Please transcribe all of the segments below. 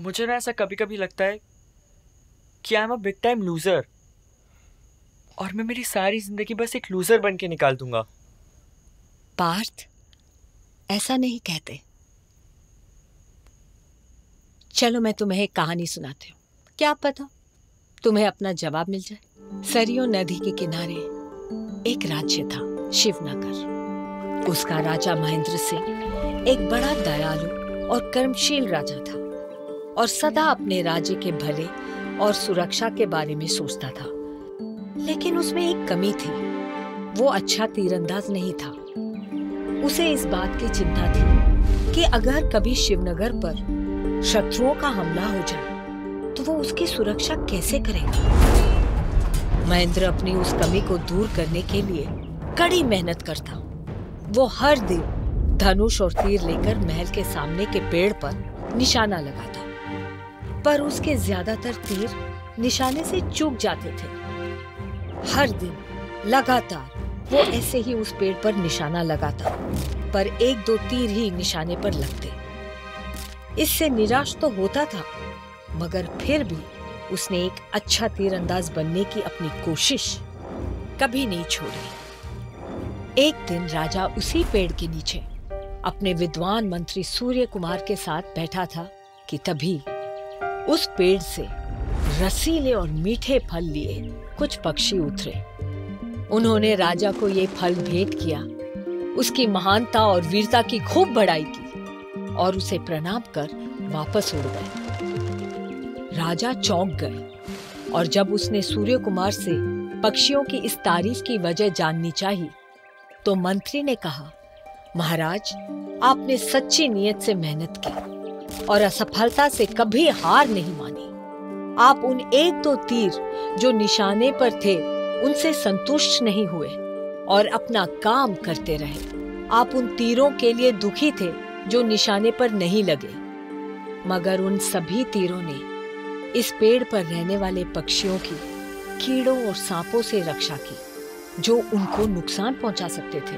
मुझे ना ऐसा कभी कभी लगता है कि I am a big time loser और मैं मेरी सारी जिंदगी बस एक लूज़र बन के निकाल दूंगा। पार्थ, ऐसा नहीं कहते। चलो मैं तुम्हें एक कहानी सुनाती हूँ, क्या पता तुम्हें अपना जवाब मिल जाए। सरयू नदी के किनारे एक राज्य था, शिवनगर। उसका राजा महेंद्र सिंह एक बड़ा दयालु और कर्मशील राजा था और सदा अपने राज्य के भले और सुरक्षा के बारे में सोचता था। लेकिन उसमें एक कमी थी, वो अच्छा तीरंदाज नहीं था। उसे इस बात की चिंता थी कि अगर कभी शिवनगर पर शत्रुओं का हमला हो जाए तो वो उसकी सुरक्षा कैसे करेगा। महेंद्र अपनी उस कमी को दूर करने के लिए कड़ी मेहनत करता। वो हर दिन धनुष और तीर लेकर महल के सामने के पेड़ पर निशाना लगाता, पर उसके ज्यादातर तीर निशाने से चूक जाते थे। हर दिन लगातार वो ऐसे ही उस पेड़ पर निशाना लगाता, पर एक दो तीर ही निशाने पर लगते। इससे निराश तो होता था, मगर फिर भी उसने एक अच्छा तीरंदाज बनने की अपनी कोशिश कभी नहीं छोड़ी। एक दिन राजा उसी पेड़ के नीचे अपने विद्वान मंत्री सूर्य कुमार के साथ बैठा था कि तभी उस पेड़ से रसीले और मीठे फल लिए कुछ पक्षी उतरे। उन्होंने राजा को ये फल भेंट किया, उसकी महानता और वीरता की खूब बड़ाई की और उसे प्रणाम कर वापस उड़ गए। राजा चौंक गए और जब उसने सूर्य कुमार से पक्षियों की इस तारीफ की वजह जाननी चाही तो मंत्री ने कहा, महाराज आपने सच्ची नीयत से मेहनत की और असफलता से कभी हार नहीं मानी। आप उन एक दो तीर जो निशाने पर थे उनसे संतुष्ट नहीं हुए और अपना काम करते रहे। आप उन तीरों के लिए दुखी थे जो निशाने पर नहीं लगे, मगर उन सभी तीरों ने इस पेड़ पर रहने वाले पक्षियों की कीड़ों और सांपों से रक्षा की जो उनको नुकसान पहुंचा सकते थे।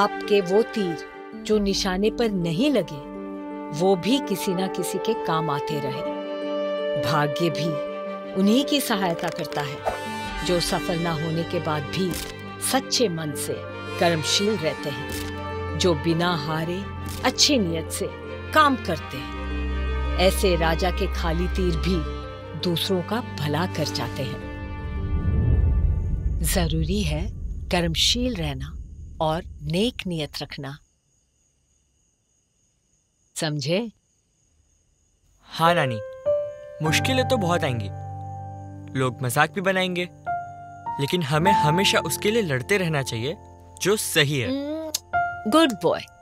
आपके वो तीर जो निशाने पर नहीं लगे वो भी किसी ना किसी के काम आते रहे। भाग्य भी उन्हीं की सहायता करता है जो सफल ना होने के बाद भी सच्चे मन से कर्मशील रहते हैं, जो बिना हारे अच्छी नीयत से काम करते हैं। ऐसे राजा के खाली तीर भी दूसरों का भला कर जाते हैं। जरूरी है कर्मशील रहना और नेक नीयत रखना, समझे? हाँ नानी, मुश्किलें तो बहुत आएंगी, लोग मजाक भी बनाएंगे, लेकिन हमें हमेशा उसके लिए लड़ते रहना चाहिए जो सही है। Good boy.